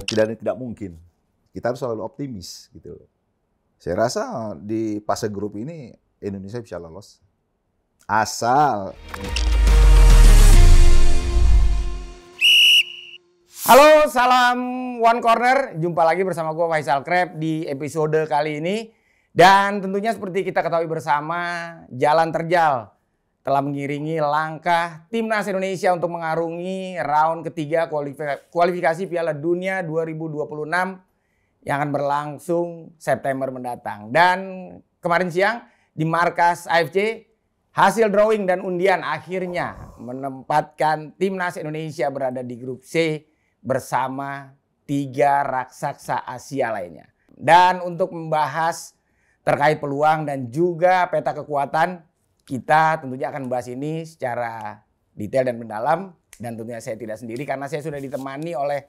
tidak mungkin. Kita harus selalu optimis gitu loh. Saya rasa di fase grup ini Indonesia bisa lolos. Asal. Halo, salam One Corner. Jumpa lagi bersama gue Faisal Krab di episode kali ini. Dan tentunya seperti kita ketahui bersama, jalan terjal telah mengiringi langkah Timnas Indonesia untuk mengarungi round ketiga kualifikasi Piala Dunia 2026 yang akan berlangsung September mendatang. Dan kemarin siang di markas AFC, hasil drawing dan undian akhirnya menempatkan Timnas Indonesia berada di grup C bersama 3 raksasa Asia lainnya. Dan untuk membahas terkait peluang dan juga peta kekuatan, kita tentunya akan bahas ini secara detail dan mendalam. Dan tentunya saya tidak sendiri karena saya sudah ditemani oleh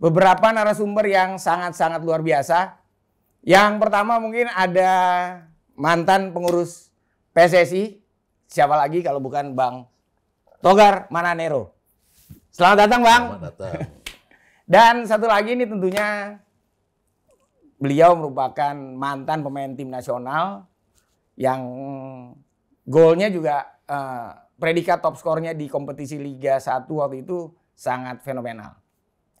beberapa narasumber yang sangat-sangat luar biasa. Yang pertama mungkin ada mantan pengurus PSSI. Siapa lagi kalau bukan Bang Togar Manahan Nero. Selamat datang, Bang. Selamat datang. Dan satu lagi ini tentunya beliau merupakan mantan pemain tim nasional yang golnya juga predikat top skornya di kompetisi Liga 1 waktu itu sangat fenomenal.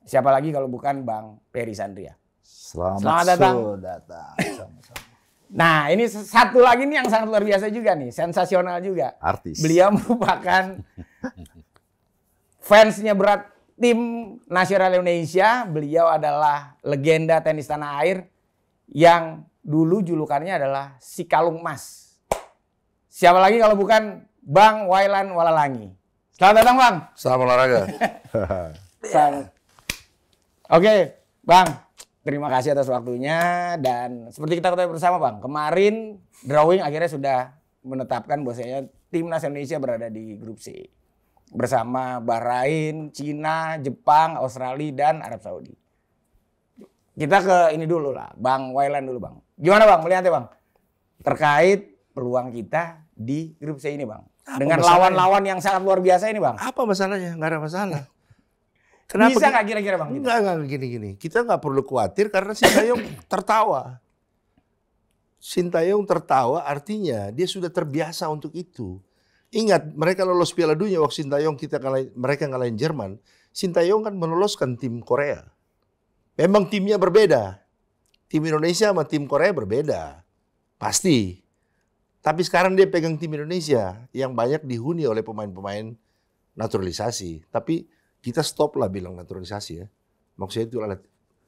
Siapa lagi kalau bukan Bang Peri Sandria. Selamat datang. Sama-sama. Nah, ini satu lagi nih yang sangat luar biasa juga nih, sensasional juga. Artis. Beliau merupakan fansnya berat tim nasional Indonesia. Beliau adalah legenda tenis tanah air yang dulu julukannya adalah si kalung emas. Siapa lagi kalau bukan Bang Wailan Walalangi. Selamat datang, Bang. Selamat olahraga. Oke, Bang. Terima kasih atas waktunya. Dan seperti kita ketahui bersama, Bang, kemarin drawing akhirnya sudah menetapkan bahwasanya Timnas Indonesia berada di grup C bersama Bahrain, Cina, Jepang, Australia, dan Arab Saudi. Kita ke ini dulu lah, Bang Wailan dulu, Bang. Gimana, Bang, melihatnya, Bang? Terkait peluang kita di grup C ini, Bang. Apa dengan lawan-lawan yang sangat luar biasa ini, Bang? Apa masalahnya? Nggak ada masalah. Kenapa bisa nggak kira-kira, Bang? Nggak gini-gini. Kita nggak perlu khawatir karena Shin Tae-yong tertawa. Shin Tae-yong tertawa artinya dia sudah terbiasa untuk itu. Ingat, mereka lolos Piala Dunia waktu Shin Tae-yong mereka ngalahin Jerman. Shin Tae-yong kan meloloskan tim Korea. Memang timnya berbeda. Tim Indonesia sama tim Korea berbeda. Pasti. Tapi sekarang dia pegang tim Indonesia yang banyak dihuni oleh pemain-pemain naturalisasi. Tapi kita stop lah bilang naturalisasi ya. Maksudnya itu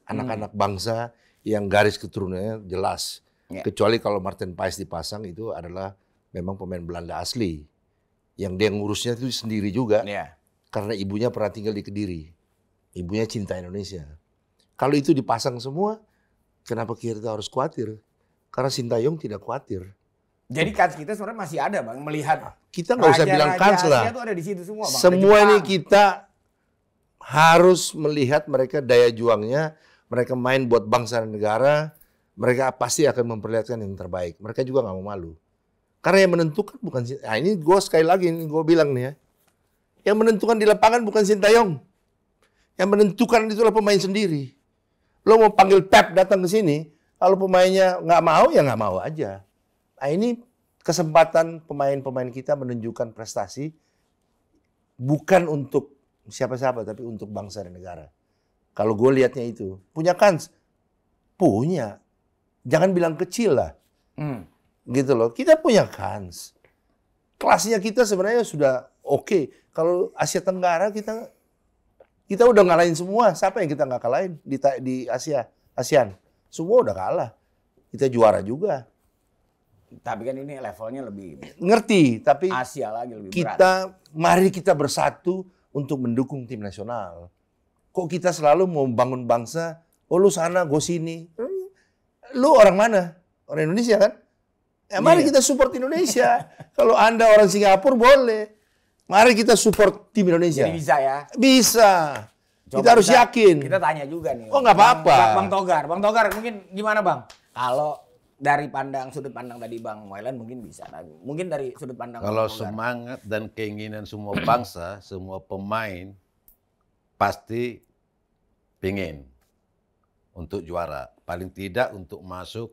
anak-anak bangsa yang garis keturunannya jelas. Yeah. Kecuali kalau Martin Paes dipasang itu adalah memang pemain Belanda asli. Yang dia ngurusnya itu sendiri juga, yeah, karena ibunya pernah tinggal di Kediri. Ibunya cinta Indonesia. Kalau itu dipasang semua, kenapa kita harus khawatir? Karena Shin Tae-yong tidak khawatir. Jadi kans kita sebenarnya masih ada, Bang, melihat. Kita nggak usah bilang kans lah. Ada di situ semua, Bang. Semua ini kita harus melihat mereka daya juangnya, mereka main buat bangsa dan negara, mereka pasti akan memperlihatkan yang terbaik. Mereka juga nggak mau malu. Karena yang menentukan bukan Shin Tae-yong. Nah, ini gue sekali lagi gue bilang nih ya. Yang menentukan di lapangan bukan Shin Tae-yong. Yang menentukan itulah pemain sendiri. Lo mau panggil Pep datang ke sini, kalau pemainnya nggak mau ya nggak mau aja. Nah, ini kesempatan pemain-pemain kita menunjukkan prestasi bukan untuk siapa-siapa tapi untuk bangsa dan negara. Kalau gue lihatnya itu, punya kans? Punya. Jangan bilang kecil lah. Gitu loh, kita punya kans. Kelasnya kita sebenarnya sudah oke. Kalau Asia Tenggara kita udah ngalahin semua. Siapa yang kita nggak kalahin di ASEAN? Semua udah kalah. Kita juara juga. Tapi kan ini levelnya lebih ngerti. Tapi Asia lagi lebih berat. Mari kita bersatu untuk mendukung tim nasional. Kok kita selalu mau bangun bangsa? Oh, lu sana, gue sini. Lu orang mana? Orang Indonesia kan? Ya, mari kita support Indonesia. Kalau Anda orang Singapura boleh. Mari kita support tim Indonesia. Jadi bisa ya? Bisa. Coba kita harus yakin. Kita tanya juga nih. Oh, nggak apa-apa. Bang Togar. Bang Togar mungkin gimana, Bang? Kalau dari sudut pandang tadi Bang Wailan mungkin bisa. Mungkin dari sudut pandang kalau Bang Togar. Semangat dan keinginan semua bangsa, semua pemain pasti pingin. untuk juara. Paling tidak untuk masuk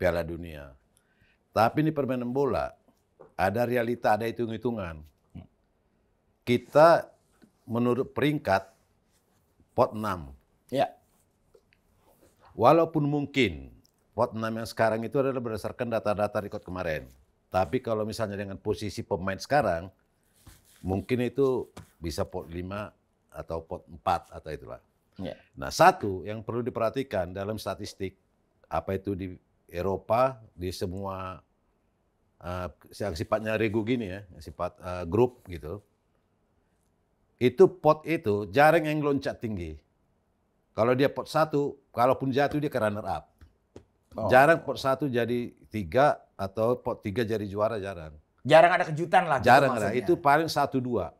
Piala Dunia. Tapi ini permainan bola. Ada realita, ada hitung-hitungan. Kita menurut peringkat pot 6. Ya. Walaupun mungkin pot 6 yang sekarang itu adalah berdasarkan data-data rekod kemarin. Tapi kalau misalnya dengan posisi pemain sekarang, mungkin itu bisa pot 5 atau pot 4 atau itulah. Ya. Nah, satu yang perlu diperhatikan dalam statistik, apa itu di Eropa, di semua yang sifatnya regu gini ya, sifat grup gitu. Itu pot itu jarang yang loncat tinggi. Kalau dia pot 1, kalaupun jatuh dia ke runner up. Oh. Jarang pot 1 jadi 3 atau pot 3 jadi juara, jarang. Jarang ada kejutan lah. Jarang ada, itu paling 1-2.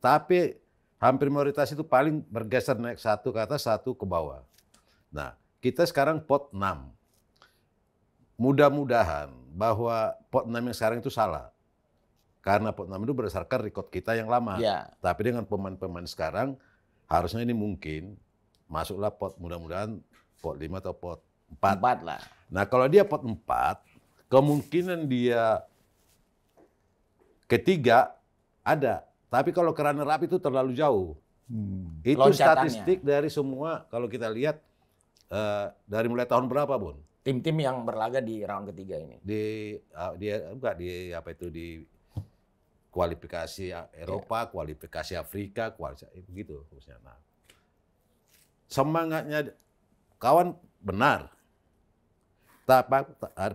Tapi hampir mayoritas itu paling bergeser naik 1 ke atas, 1 ke bawah. Nah, kita sekarang pot 6. Mudah-mudahan bahwa pot 6 yang sekarang itu salah. Karena pot 6 itu berdasarkan rekod kita yang lama. Ya. Tapi dengan pemain-pemain sekarang, harusnya ini mungkin masuklah pot, mudah-mudahan pot 5 atau pot 4 lah. Nah, kalau dia pot 4, kemungkinan dia ketiga ada. Tapi kalau ke runner up itu terlalu jauh. Itu statistik dari semua, kalau kita lihat dari mulai tahun berapa, Bun? Tim-tim yang berlaga di round ketiga ini. Di kualifikasi Eropa, kualifikasi Afrika, kualifikasi begitu khususnya. Nah, semangatnya kawan benar.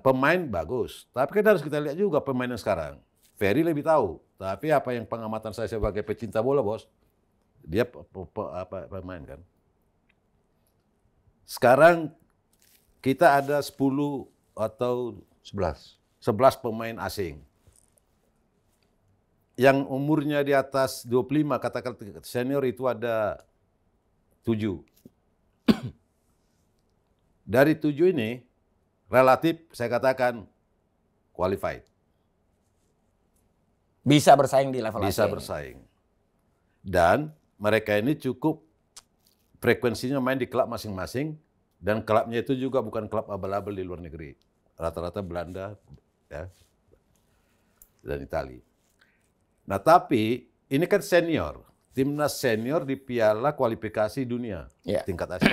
Pemain bagus, tapi kan harus kita lihat juga pemain yang sekarang. Ferry lebih tahu, tapi apa yang pengamatan saya sebagai pecinta bola, Bos, dia pemain kan. Sekarang kita ada 10 atau 11 pemain asing. Yang umurnya di atas 25, katakan senior itu ada 7. Dari 7 ini, relatif saya katakan qualified. Bisa bersaing di level Bisa asing. Bersaing. Dan mereka ini cukup frekuensinya main di klub masing-masing. Dan klubnya itu juga bukan klub abal-abal di luar negeri. Rata-rata Belanda ya, dan Italia. Nah tapi ini kan senior. Timnas senior di piala kualifikasi dunia. Yeah. Tingkat Asia.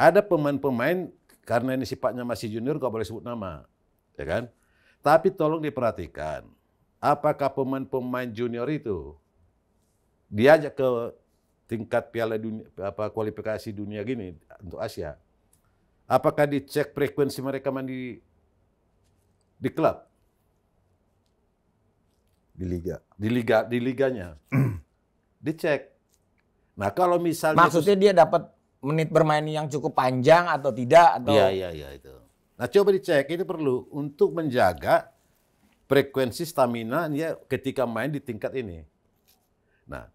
Ada pemain-pemain, karena ini sifatnya masih junior, nggak boleh sebut nama, ya kan? Tapi tolong diperhatikan, apakah pemain-pemain junior itu diajak ke tingkat piala dunia, apa kualifikasi dunia gini untuk Asia? Apakah dicek frekuensi mereka main di klub, di liganya, dicek? Nah kalau misalnya maksudnya dia dapat menit bermain yang cukup panjang atau tidak atau iya itu. Nah coba dicek, itu perlu untuk menjaga frekuensi stamina dia ketika main di tingkat ini. Nah,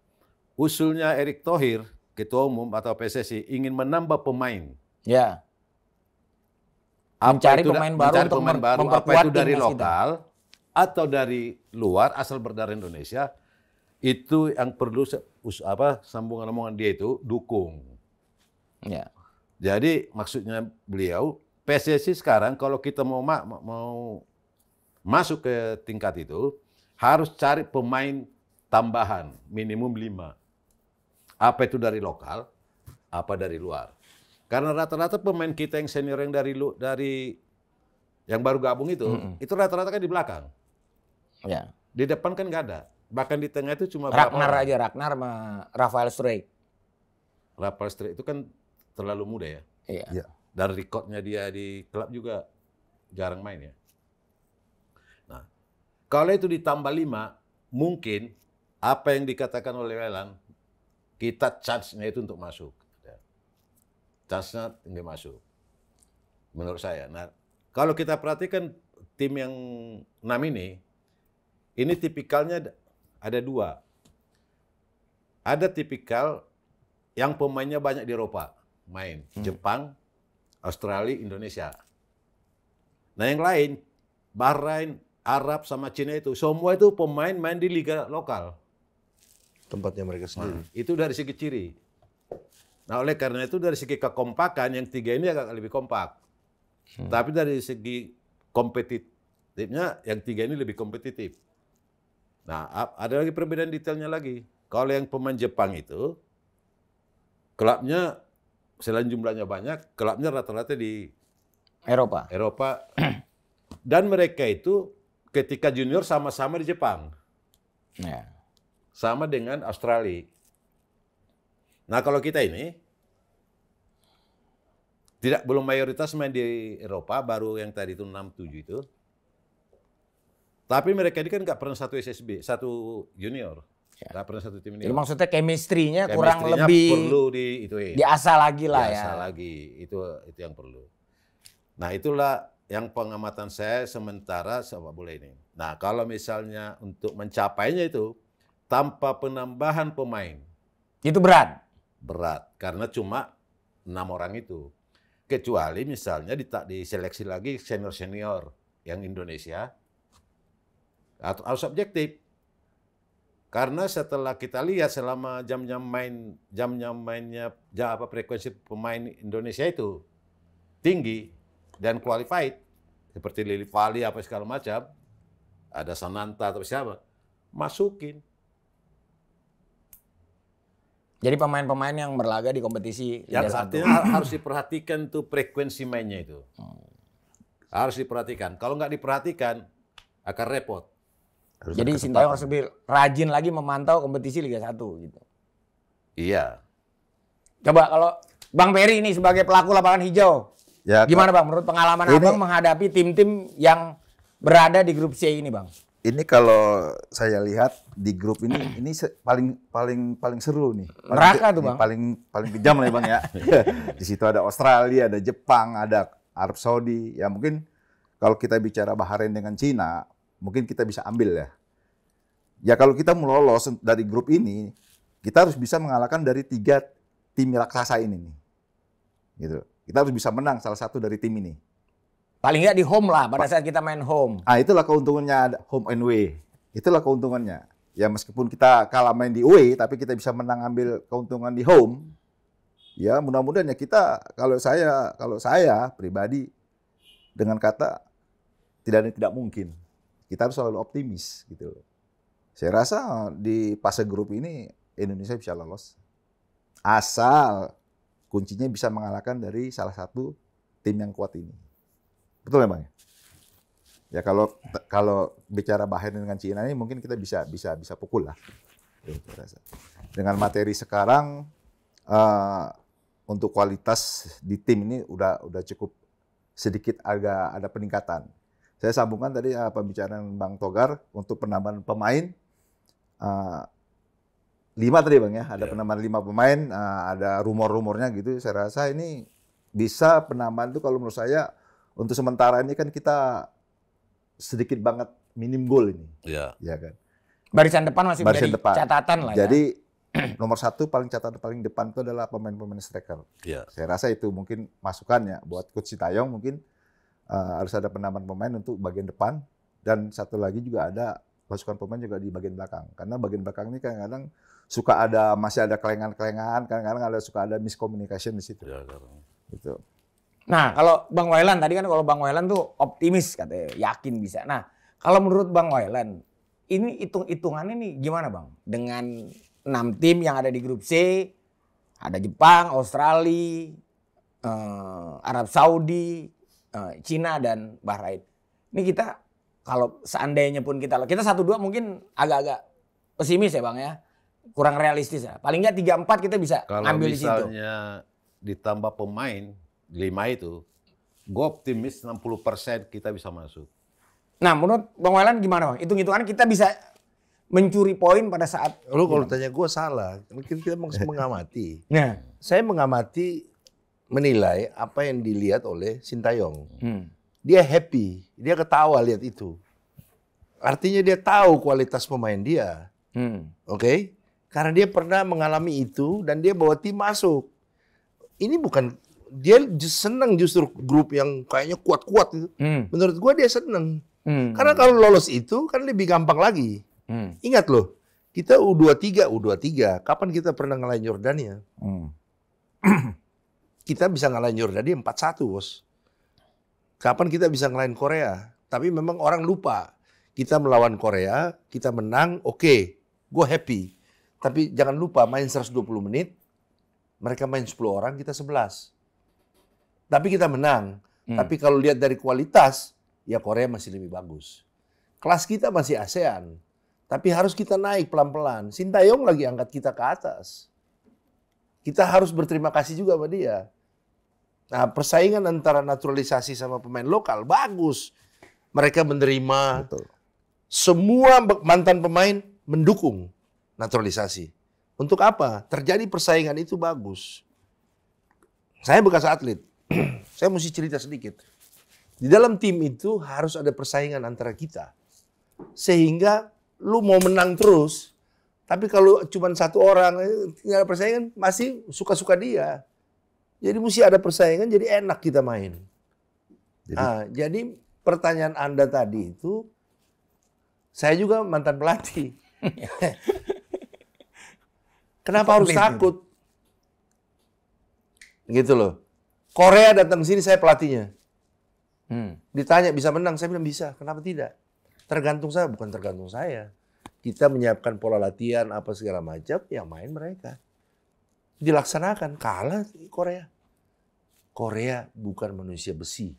usulnya Erick Thohir, ketua umum atau PSSI, ingin menambah pemain. Ya. Mencari pemain baru untuk memperkuat itu dari lokal atau dari luar asal berdarah Indonesia. Itu yang perlu sambungan-sambungan dia itu dukung. Ya. Jadi maksudnya beliau, PSSI sekarang kalau kita mau masuk ke tingkat itu harus cari pemain tambahan minimum 5. Apa itu dari lokal, apa dari luar. Karena rata-rata pemain kita yang senior yang dari yang baru gabung itu, itu rata-rata kan di belakang. Ya. Di depan kan nggak ada. Bahkan di tengah itu cuma Ragnar sama Rafael Streik. Rafael Streik itu kan terlalu muda ya. Iya. Dan rekodnya dia di klub juga jarang main ya. Nah, kalau itu ditambah 5, mungkin apa yang dikatakan oleh Wailan, kita chance-nya itu untuk masuk. Chance-nya nggak masuk, menurut saya. Nah, kalau kita perhatikan tim yang 6 ini tipikalnya ada 2. Ada tipikal yang pemainnya banyak di Eropa main, Jepang, Australia, Indonesia. Nah yang lain, Bahrain, Arab sama Cina itu, semua itu pemain main di liga lokal. Tempatnya mereka sendiri. Nah, itu dari segi ciri. Nah, oleh karena itu dari segi kekompakan yang tiga ini agak lebih kompak. Tapi dari segi kompetitifnya yang tiga ini lebih kompetitif. Nah, ada lagi perbedaan detailnya lagi. Kalau yang pemain Jepang itu klubnya selain jumlahnya banyak, klubnya rata-rata di Eropa. Eropa. Dan mereka itu ketika junior sama-sama di Jepang. Ya. Sama dengan Australia. Nah, kalau kita ini belum mayoritas main di Eropa, baru yang tadi itu 6-7 itu. Tapi mereka ini kan nggak pernah satu SSB, satu junior. Nggak pernah satu tim ini. Jadi maksudnya chemistry-nya kurang lebih perlu diasah lagi lah ya. Diasah lagi, itu yang perlu. Nah, itulah yang pengamatan saya sementara sepak bola ini. Nah, kalau misalnya untuk mencapainya itu tanpa penambahan pemain, itu berat. Berat, karena cuma 6 orang itu. Kecuali misalnya diseleksi lagi senior-senior yang Indonesia, atau harus objektif. Karena setelah kita lihat selama jam frekuensi pemain Indonesia itu tinggi dan qualified, seperti Lili Fali apa segala macam, ada Sananta atau siapa, masukin. Jadi pemain-pemain yang berlaga di kompetisi Liga 1. Harus diperhatikan tuh frekuensi mainnya itu. Harus diperhatikan. Kalau nggak diperhatikan, akan repot. Jadi Shin Tae-yong harus lebih rajin lagi memantau kompetisi Liga 1 gitu. Iya. Coba kalau Bang Peri ini sebagai pelaku lapangan hijau, ya, gimana Bang? Menurut pengalaman Abang menghadapi tim-tim yang berada di grup C ini, Bang? Ini kalau saya lihat di grup ini paling seru nih. Neraka tuh, Bang. Paling kejam lah ya, Bang ya. Di situ ada Australia, ada Jepang, ada Arab Saudi. Ya mungkin kalau kita bicara Bahrain dengan Cina, mungkin kita bisa ambil ya. Ya kalau kita mau lolos dari grup ini, kita harus bisa mengalahkan dari 3 tim raksasa ini nih. Gitu. Kita harus bisa menang salah satu dari tim ini. Paling nggak di home lah, pada saat kita main home. Ah, itulah keuntungannya home and away. Itulah keuntungannya. Ya meskipun kita kalah main di away, tapi kita bisa menang ambil keuntungan di home. Ya mudah-mudahan ya kita, kalau saya pribadi, dengan kata tidak mungkin. Kita harus selalu optimis gitu. Saya rasa di fase grup ini Indonesia bisa lolos. Asal kuncinya bisa mengalahkan dari salah satu tim yang kuat ini. Betul ya Bang? Ya kalau bicara Bahrain dengan Cina ini mungkin kita bisa pukul lah. Dengan materi sekarang untuk kualitas di tim ini udah cukup sedikit agak ada peningkatan. Saya sambungkan tadi pembicaraan Bang Togar untuk penambahan pemain 5 tadi Bang ya, ada penambahan 5 pemain, ada rumor-rumornya gitu. Saya rasa ini bisa penambahan itu kalau menurut saya. Untuk sementara ini kan kita sedikit banget minim gol ini. Iya. Ya kan? Barisan depan masih menjadi catatan lah. Jadi ya. Nomor 1 paling depan itu adalah pemain-pemain striker. Ya. Saya rasa itu mungkin masukannya buat Coach Shin Tae-yong mungkin harus ada penambahan pemain untuk bagian depan dan satu lagi juga ada masukan pemain juga di bagian belakang. Karena bagian belakang ini kadang-kadang suka ada masih ada kelengan-kelengan, kadang-kadang suka ada miscommunication di situ. Ya, gitu. Nah, kalau Bang Wailan tadi kan Bang Wailan tuh optimis katanya, yakin bisa. Nah, kalau menurut Bang Wailan, ini hitung-hitungannya nih gimana Bang? Dengan 6 tim yang ada di grup C, ada Jepang, Australia, Arab Saudi, Cina dan Bahrain. Ini kita kalau seandainya pun kita 1-2 mungkin agak-agak pesimis ya Bang ya. Kurang realistis ya. Paling nggak 3-4 kita bisa ambil di situ. Kalau misalnya ditambah pemain 5 itu, gue optimis 60% kita bisa masuk. Nah, menurut Bang Wailan gimana Bang? Hitung-hitungan kita bisa mencuri poin pada saat... Lu kalau tanya gue salah, mungkin kita mengamati. Nah, saya mengamati, menilai apa yang dilihat oleh Shin Tae-yong. Dia happy, dia ketawa lihat itu. Artinya dia tahu kualitas pemain dia. Oke? Okay? Karena dia pernah mengalami itu dan dia bawa tim masuk. Ini bukan... Dia senang justru grup yang kayaknya kuat-kuat itu. Menurut gua dia senang. Karena kalau lolos itu kan lebih gampang lagi. Ingat loh, kita U23, kapan kita pernah ngalahin Jordania? kita bisa ngalahin Yordania 4-1, bos. Kapan kita bisa ngalahin Korea? Tapi memang orang lupa. Kita melawan Korea, kita menang, oke, gue happy. Tapi jangan lupa main 120 menit, mereka main 10 orang, kita 11. Tapi kita menang. Tapi kalau lihat dari kualitas, ya Korea masih lebih bagus. Kelas kita masih ASEAN. Tapi harus kita naik pelan-pelan. Shin Tae-yong lagi angkat kita ke atas. Kita harus berterima kasih juga sama dia. Nah, persaingan antara naturalisasi sama pemain lokal bagus. Mereka menerima. Betul. Semua mantan pemain mendukung naturalisasi. Untuk apa? Terjadi persaingan itu bagus. Saya bekas atlet. Saya mesti cerita sedikit. Di dalam tim itu harus ada persaingan antara kita. Sehingga lu mau menang terus, tapi kalau cuma satu orang, nggak ada persaingan, masih suka-suka dia. Jadi mesti ada persaingan, jadi enak kita main. Jadi, jadi pertanyaan Anda tadi itu, saya juga mantan pelatih. Kenapa harus takut? Gitu loh. Korea datang sini, saya pelatihnya. Ditanya, bisa menang? Saya bilang bisa, kenapa tidak? Tergantung saya, bukan tergantung saya. Kita menyiapkan pola latihan, apa segala macam, yang main mereka. Dilaksanakan, kalah Korea. Korea bukan manusia besi.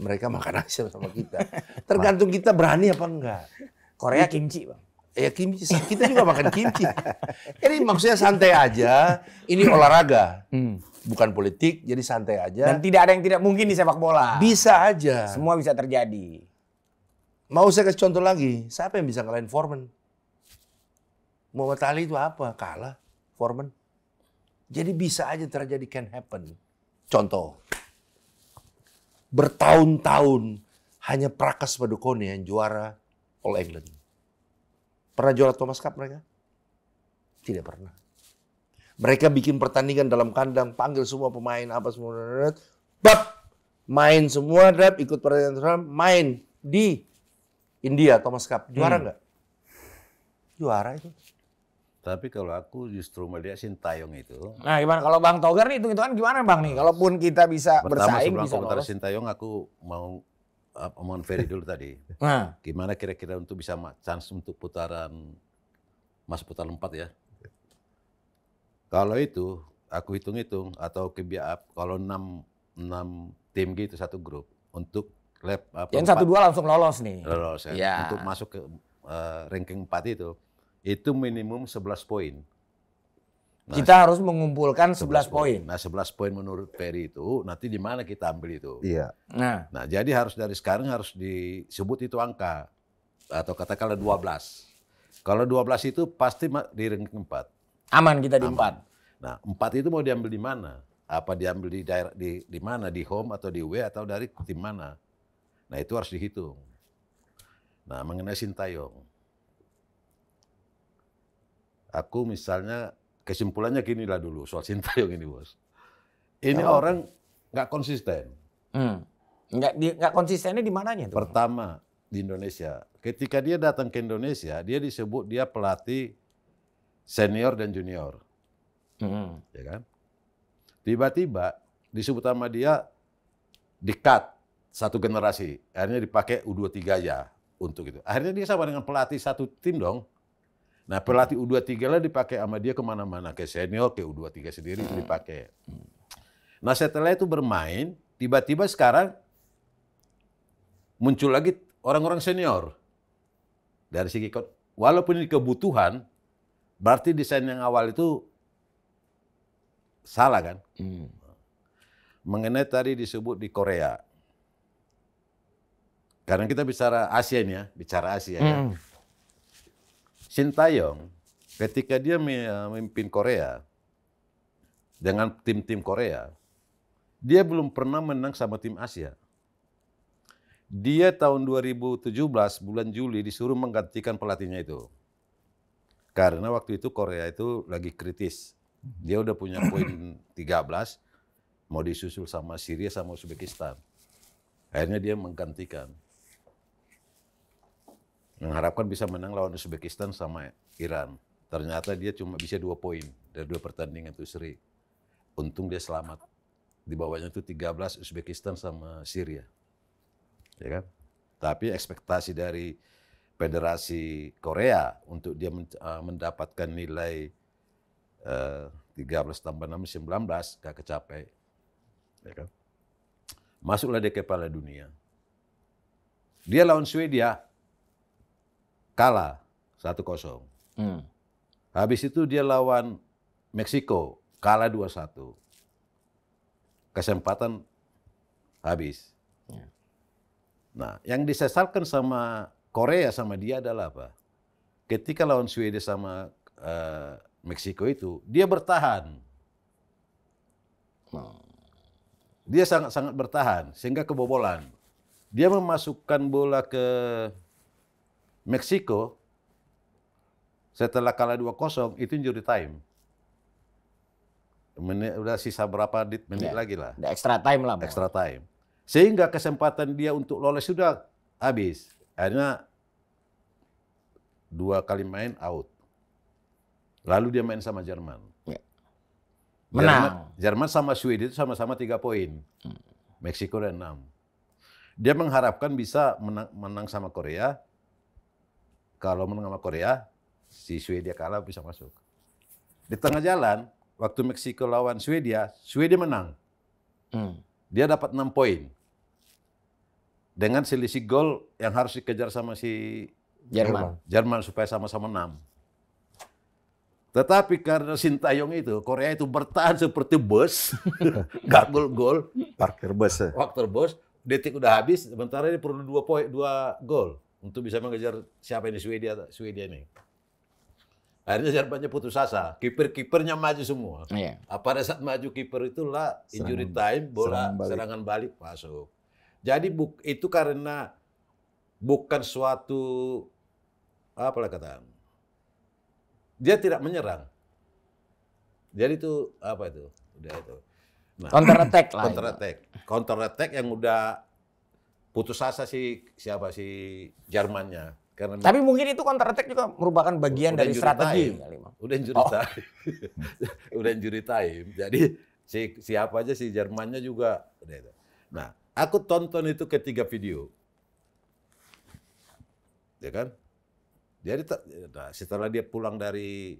Mereka makan asam sama kita. Tergantung kita berani apa enggak. Korea kimchi, Bang. Ya kimchi, kita juga makan kimchi. Jadi maksudnya santai aja, ini olahraga. Bukan politik, jadi santai aja. Dan tidak ada yang tidak mungkin di sepak bola. Bisa aja. Semua bisa terjadi. Mau saya kasih contoh lagi, siapa yang bisa ngalahin Foreman? Muhammad Ali itu apa? Kalah Foreman. Jadi bisa aja terjadi, can happen. Contoh, bertahun-tahun hanya Prakash Padukone yang juara All England. Pernah juara Thomas Cup mereka? Tidak pernah. Mereka bikin pertandingan dalam kandang, panggil semua pemain, apa semua, main semua, ikut pertandingan, main di India, Thomas Cup. Juara nggak? Juara itu. Tapi kalau aku justru melihat Shin Tae-yong itu. Nah, gimana kalau Bang Togar nih, hitung-hitungan gimana Bang nih? Kalaupun kita bisa bersaing, bisa lolos. Shin Tae-yong aku mau omongan Ferry dulu tadi. Nah. Gimana kira-kira untuk bisa chance untuk putaran, masuk putaran 4 ya? Kalau itu, aku hitung-hitung atau kalau 6 tim gitu satu grup untuk yang 1-2 langsung lolos nih. Lolos ya. Ya. Untuk masuk ke ranking 4 itu minimum 11 poin. Nah, kita harus mengumpulkan 11 poin. Nah, 11 poin menurut Peri itu nanti di mana kita ambil itu. Iya. Nah, jadi harus dari sekarang harus disebut itu angka atau katakanlah 12. Kalau 12 itu pasti di ranking 4. Aman kita di 4. Nah, 4 itu mau diambil di mana? Apa diambil di daerah di mana? Di home atau di away atau dari tim mana? Nah, itu harus dihitung. Nah, mengenai Shin Tae-yong. Aku misalnya kesimpulannya gini lah dulu soal Shin Tae-yong ini, Bos. Ini ya, orang nggak konsisten. Nggak konsistennya di mananya? Tuh? Pertama, di Indonesia. Ketika dia datang ke Indonesia, dia disebut dia pelatih senior dan junior. Ya kan? Tiba-tiba disebut sama dia di-cut. Satu generasi, akhirnya dipakai U23 aja untuk itu. Akhirnya dia sama dengan pelatih satu tim dong. Nah, pelatih U23 lah dipakai sama dia kemana-mana, ke senior, ke U23 sendiri dipakai. Nah, setelah itu bermain, tiba-tiba sekarang muncul lagi orang-orang senior. Dari segi, walaupun ini kebutuhan, berarti desain yang awal itu salah kan? Mengenai tadi disebut di Korea. Karena kita bicara Asia nih ya, bicara Asia. Shin Tae-yong ketika dia memimpin Korea dengan tim-tim Korea, dia belum pernah menang sama tim Asia. Dia tahun 2017 bulan Juli disuruh menggantikan pelatihnya itu. Karena waktu itu Korea itu lagi kritis. Dia udah punya poin 13, mau disusul sama Syria sama Uzbekistan. Akhirnya dia menggantikan. Mengharapkan bisa menang lawan Uzbekistan sama Iran. Ternyata dia cuma bisa 2 poin dari 2 pertandingan itu seri. Untung dia selamat. Di bawahnya itu 13 Uzbekistan sama Syria. Ya kan? Tapi ekspektasi dari Federasi Korea untuk dia mendapatkan nilai 13 + 6 = 19 gak kecapai. Ya kan? Masuklah dia ke Piala Dunia. Dia lawan Swedia kalah 1-0. Habis itu dia lawan Meksiko kalah 2-1. Kesempatan habis. Ya. Nah, yang disesalkan sama Korea sama dia adalah apa? Ketika lawan Swedia sama Meksiko itu, dia bertahan. Dia sangat-sangat bertahan sehingga kebobolan. Dia memasukkan bola ke Meksiko. Setelah kalah 2-0, itu injury time. Menit, udah sisa berapa menit lagi lah. Extra time lah. Extra time. Sehingga kesempatan dia untuk lolos sudah habis. Akhirnya 2 kali main out. Lalu dia main sama Jerman. Ya. Menang. Jerman sama Swedia itu sama-sama 3 poin. Meksiko ada 6. Dia mengharapkan bisa menang sama Korea. Kalau menang sama Korea, si Swedia kalah bisa masuk. Di tengah jalan, waktu Meksiko lawan Swedia, Swedia menang. Dia dapat 6 poin. Dengan selisih gol yang harus dikejar sama si Jerman supaya sama-sama 6. Tetapi karena Shin Tae-yong itu, Korea itu bertahan seperti bus. Gak gol-gol. Parkir bus. Waktu bus, detik udah habis, sebentar ini perlu 2 gol untuk bisa mengejar siapa ini Swedia ini. Akhirnya Jermannya putus asa, kiper-kipernya maju semua. Iya. Pada saat maju kiper itulah injury time, bola serangan balik masuk. Jadi itu karena bukan suatu apalah katakan. Dia tidak menyerang. Jadi itu apa itu? Udah itu. Nah, counter attack lah. Counter attack yang udah putus asa si Jermannya. Karena tapi mungkin itu counter attack juga merupakan bagian dari strategi. Udah injury time. Jadi siapa aja si Jermannya juga. Nah, aku tonton itu ketiga video. Ya kan? Jadi setelah dia pulang dari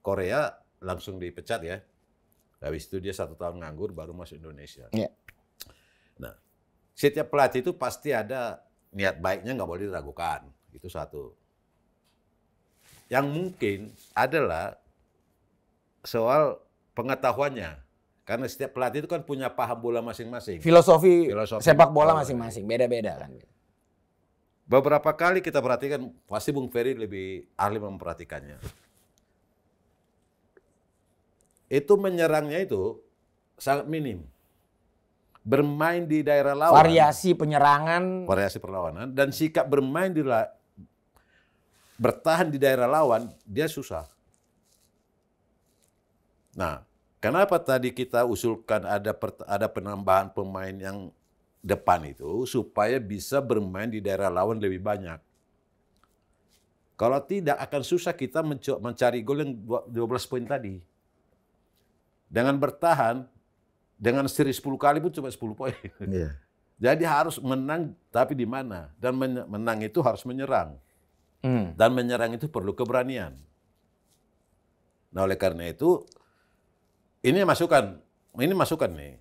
Korea langsung dipecat ya. Habis itu dia 1 tahun nganggur baru masuk Indonesia. Ya. Nah, setiap pelatih itu pasti ada niat baiknya, nggak boleh diragukan. Itu satu. Yang mungkin adalah soal pengetahuannya. Karena setiap pelatih itu kan punya paham bola masing-masing. Filosofi sepak bola masing-masing, beda-beda kan. Beberapa kali kita perhatikan, pasti Bung Ferry lebih ahli memperhatikannya. Itu menyerangnya itu sangat minim. Bermain di daerah lawan. Variasi penyerangan. Variasi perlawanan. Dan sikap bermain bertahan di daerah lawan, dia susah. Nah, kenapa tadi kita usulkan ada penambahan pemain yang depan itu, supaya bisa bermain di daerah lawan lebih banyak. Kalau tidak, akan susah kita mencari gol yang 12 poin tadi. Dengan bertahan, dengan seri 10 kali pun cuma 10 poin. Yeah. Jadi harus menang, tapi di mana? Dan menang itu harus menyerang. Dan menyerang itu perlu keberanian. Nah, oleh karena itu, ini masukan nih.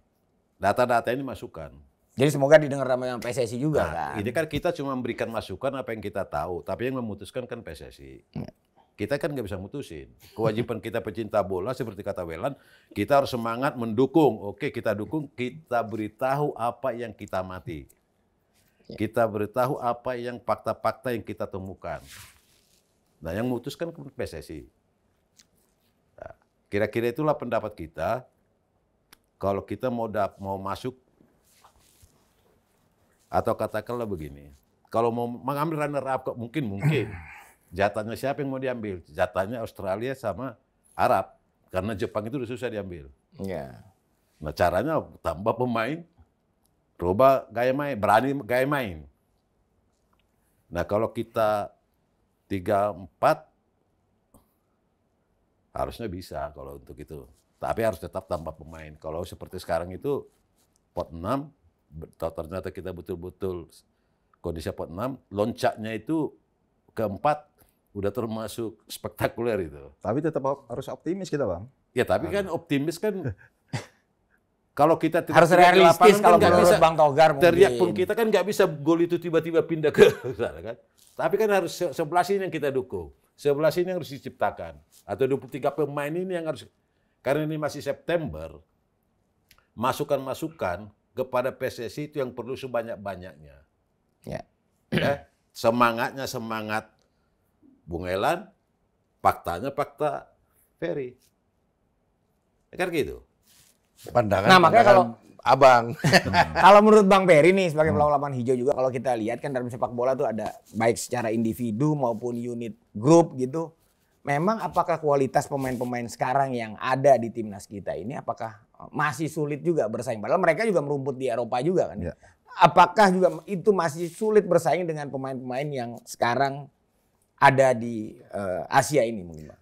Data-data ini masukan. Jadi semoga didengar sama PSSI juga kan? Ini kan kita cuma memberikan masukan apa yang kita tahu, tapi yang memutuskan kan PSSI. Kita kan nggak bisa mutusin. Kewajiban kita pecinta bola seperti kata Wailan, kita harus semangat mendukung. Oke, kita dukung, kita beritahu apa yang kita amati. Kita beritahu apa yang fakta-fakta yang kita temukan. Nah, yang memutuskan kan PSSI. Nah, kira-kira itulah pendapat kita. Kalau kita mau masuk, atau katakanlah begini, kalau mau mengambil runner up kok mungkin. Jatahnya siapa yang mau diambil? Jatahnya Australia sama Arab. Karena Jepang itu udah susah diambil. Yeah. Nah, caranya tambah pemain, coba gaya main, berani gaya main. Nah, kalau kita 3-4, harusnya bisa kalau untuk itu. Tapi harus tetap tambah pemain. Kalau seperti sekarang itu pot 6, ternyata kita betul-betul kondisi pot 6, loncatnya itu keempat udah termasuk spektakuler itu. Tapi tetap harus optimis kita, Bang. Ya, tapi kan optimis kan kalau kita harus realistis kalau kan menurut Bang Togar mungkin. Teriak pun kita kan nggak bisa gol itu tiba-tiba pindah ke sana kan. Tapi kan harus sebelah sini yang kita dukung. Sebelah sini yang harus diciptakan. Atau 23 pemain ini yang harus, karena ini masih September. Masukan-masukan kepada PSSI itu yang perlu sebanyak-banyaknya. Ya. Ya, semangatnya semangat Bung Elan, faktanya fakta Peri. Kan gitu. Pandangan, nah, makanya kalau abang, kalau menurut Bang Peri nih sebagai pelaku lapangan hijau juga, kalau kita lihat kan dalam sepak bola tuh ada baik secara individu maupun unit grup gitu. Memang apakah kualitas pemain-pemain sekarang yang ada di timnas kita ini apakah masih sulit juga bersaing? Padahal mereka juga merumput di Eropa juga kan. Ya. Apakah juga itu masih sulit bersaing dengan pemain-pemain yang sekarang ada di Asia ini mungkin, Bang?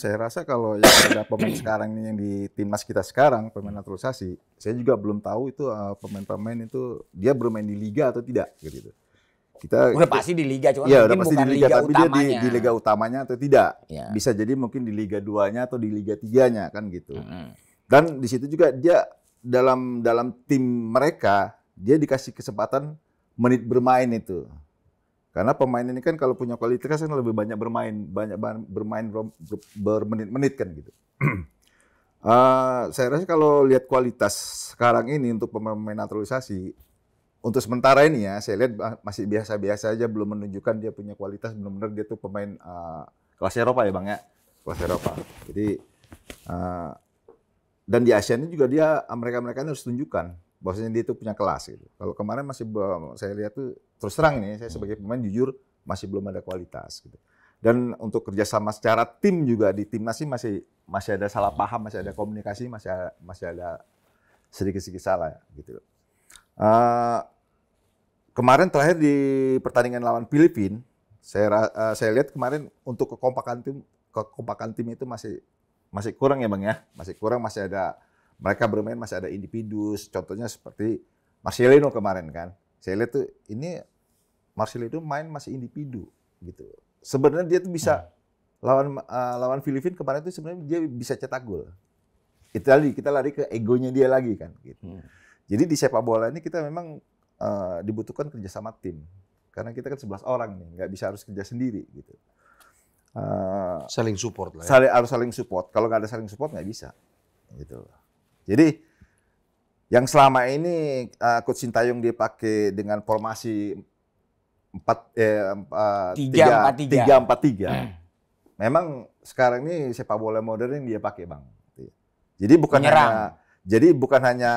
Saya rasa kalau yang ada pemain sekarang ini yang di timnas kita sekarang, pemain naturalisasi, saya juga belum tahu itu pemain-pemain itu dia bermain di liga atau tidak gitu. Kita udah pasti di liga, cuma ya, mungkin bukan di liga tapi utamanya. Dia di liga utamanya atau tidak. Ya. Bisa jadi mungkin di liga 2-nya atau di liga 3-nya kan gitu. Hmm. Dan di situ juga dia dalam tim mereka dia dikasih kesempatan menit bermain itu. Karena pemain ini kan kalau punya kualitas kan lebih banyak bermain bermenit-menit kan gitu. Saya rasa kalau lihat kualitas sekarang ini untuk pemain naturalisasi, untuk sementara ini ya saya lihat masih biasa-biasa aja, belum menunjukkan dia punya kualitas, benar-benar dia tuh pemain kelas Eropa ya Bang ya, kelas Eropa. Jadi dan di Asia ini juga dia mereka harus tunjukkan bahwasanya dia itu punya kelas gitu. Kalau kemarin masih saya lihat tuh terus terang ini, saya sebagai pemain jujur masih belum ada kualitas gitu. Dan untuk kerjasama secara tim juga di timnas sih masih ada salah paham, masih ada komunikasi, masih ada sedikit-sedikit salah gitu. Kemarin terakhir di pertandingan lawan Filipina, saya lihat kemarin untuk kekompakan tim itu masih kurang ya Bang ya, masih kurang, masih ada mereka bermain masih ada individu, contohnya seperti Marcelino kemarin kan. Saya lihat tuh ini Marcelino main masih individu gitu. Sebenarnya dia tuh bisa lawan Filipina kemarin tuh sebenarnya dia bisa cetak gol. Itu tadi kita lari ke egonya dia lagi kan gitu. Jadi di sepak bola ini kita memang dibutuhkan kerjasama tim. Karena kita kan 11 orang nih, nggak bisa harus kerja sendiri gitu. Saling support lah ya. Harus saling support. Kalau nggak ada saling support nggak bisa gitu. Jadi yang selama ini Coach Shin Tae-yong dia pakai dengan formasi 3-4-3. Memang sekarang ini sepak bola modern yang dia pakai, Bang. Jadi bukan hanya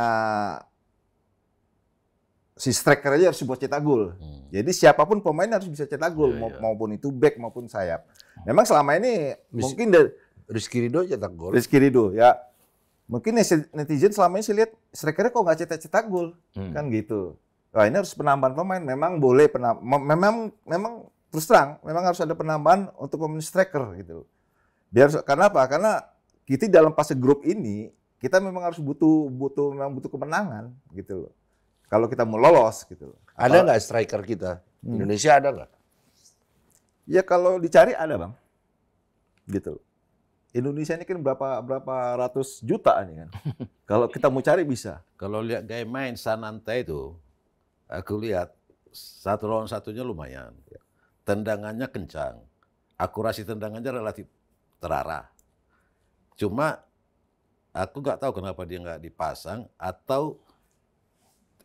si striker aja harus buat cetak gol. Jadi siapapun pemain harus bisa cetak gol, maupun itu back maupun sayap. Memang selama ini mungkin Rizky Ridho cetak gol. Rizky Ridho ya. Mungkin netizen selama ini sih lihat strikernya kok nggak cetak-cetak gol kan gitu. Wah ini harus penambahan pemain. Memang boleh memang terus terang memang harus ada penambahan untuk pemain striker gitu. Biar karena apa? Karena kita dalam fase grup ini kita memang harus butuh kemenangan gitu loh. Kalau kita mau lolos gitu loh. Ada nggak striker kita? Indonesia ada nggak? Ya kalau dicari ada Bang. Gitu loh. Indonesia ini kan berapa ratus juta nih kan. Kalau kita mau cari bisa. Kalau lihat gaya main Sananta itu, aku lihat satu lawan satunya lumayan. Tendangannya kencang, akurasi tendangannya relatif terarah. Cuma aku nggak tahu kenapa dia nggak dipasang atau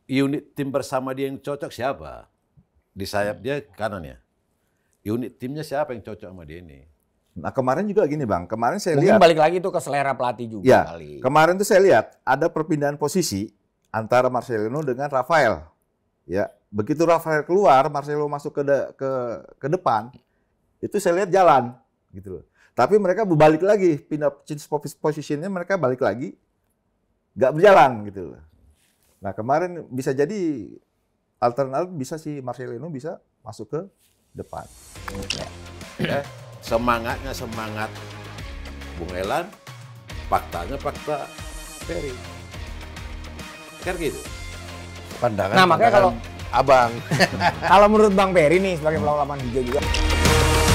unit tim bersama dia yang cocok siapa. Di sayap dia kanannya. Unit timnya siapa yang cocok sama dia ini. Nah kemarin juga gini Bang, kemarin saya lihat. Mungkin balik lagi tuh ke selera pelatih juga ya, kali. Kemarin tuh saya lihat ada perpindahan posisi antara Marcelino dengan Rafael. Ya, begitu Rafael keluar, Marcelino masuk ke depan. Itu saya lihat jalan gitu loh. Tapi mereka balik lagi, pindah posisinya mereka balik lagi nggak berjalan gitu loh. Nah, kemarin bisa jadi alternatif bisa si Marcelino bisa masuk ke depan. Ya. Semangatnya semangat Bung Elan, faktanya fakta Peri kan gitu pandangan. Nah makanya pandangan kalau abang kalau menurut Bang Peri nih sebagai pelawak lapangan hijau juga